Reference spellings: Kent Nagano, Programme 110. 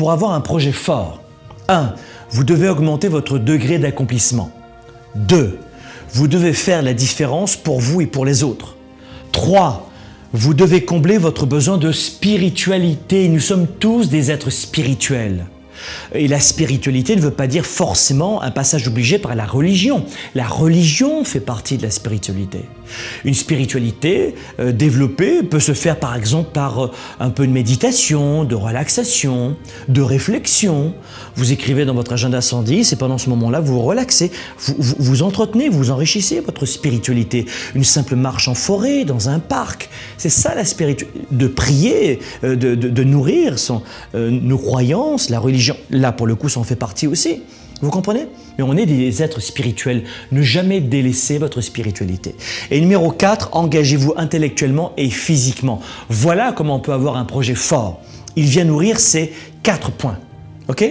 Pour avoir un projet fort, 1. Vous devez augmenter votre degré d'accomplissement. 2. Vous devez faire la différence pour vous et pour les autres. 3. Vous devez combler votre besoin de spiritualité. Nous sommes tous des êtres spirituels. Et la spiritualité ne veut pas dire forcément un passage obligé par la religion. La religion fait partie de la spiritualité. Une spiritualité développée peut se faire par exemple par un peu de méditation, de relaxation, de réflexion. Vous écrivez dans votre agenda 110 et pendant ce moment-là, vous vous relaxez, vous entretenez, vous enrichissez votre spiritualité. Une simple marche en forêt, dans un parc, c'est ça la spiritualité. De prier, de nourrir nos croyances, la religion. Là, pour le coup, ça en fait partie aussi. Vous comprenez? Mais on est des êtres spirituels. Ne jamais délaisser votre spiritualité. Et numéro 4, engagez-vous intellectuellement et physiquement. Voilà comment on peut avoir un projet fort. Il vient nourrir ces 4 points. OK?